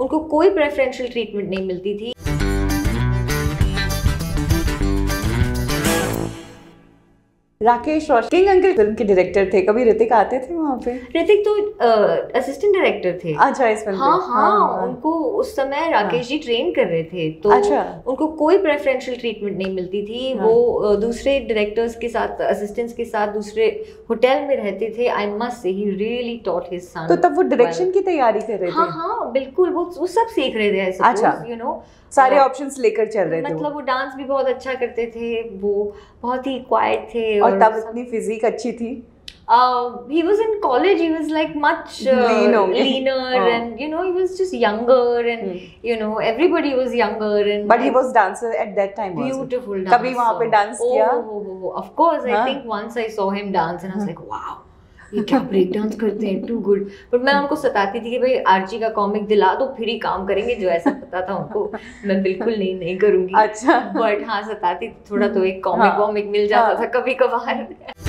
उनको कोई preferential treatment नहीं मिलती थी। Rakesh Roshan King Uncle film के डायरेक्टर थे, कभी ऋतिक आते थे वहाँ पे? ऋतिक तो असिस्टेंट डायरेक्टर थे। अच्छा, इस फिल्म हाँ, हाँ हाँ उनको उस समय राकेश जी ट्रेन कर रहे थे तो अच्छा। उनको कोई प्रेफरेंशियल ट्रीटमेंट नहीं मिलती थी। हाँ। वो दूसरे डायरेक्टर्स के साथ, असिस्टेंट्स के साथ दूसरे होटल में रहते थे। I must say he really taught his son. तो तब वो डायरेक्शन की तैयारी कर रहे थे? हाँ हाँ बिल्कुल, वो सब सीख रहे थे। अच्छा, यू नो सारे ऑप्शंस लेकर चल रहे थे। मतलब वो डांस भी बहुत अच्छा करते थे, वो बहुत ही क्वाइट थे। और तब इतनी फिजिक अच्छी थी। He was in college, he was like much leaner and you know he was just younger and you know everybody was younger and but he was dancer at that time. Beautiful dancer. कभी वहाँ पे dance किया? Oh, of course. I think once I saw him dance and I was like wow. ये क्या break dance करते हैं, to good. But मैं उनको सताती थी कि भाई आरजी का कॉमिक दिला दो फिर ही काम करेंगे, जो ऐसा पता था उनको। मैं बिल्कुल नहीं करूंगी। अच्छा, बट हाँ सताती थोड़ा, तो एक कॉमिक वॉमिक मिल जाता था कभी कभार।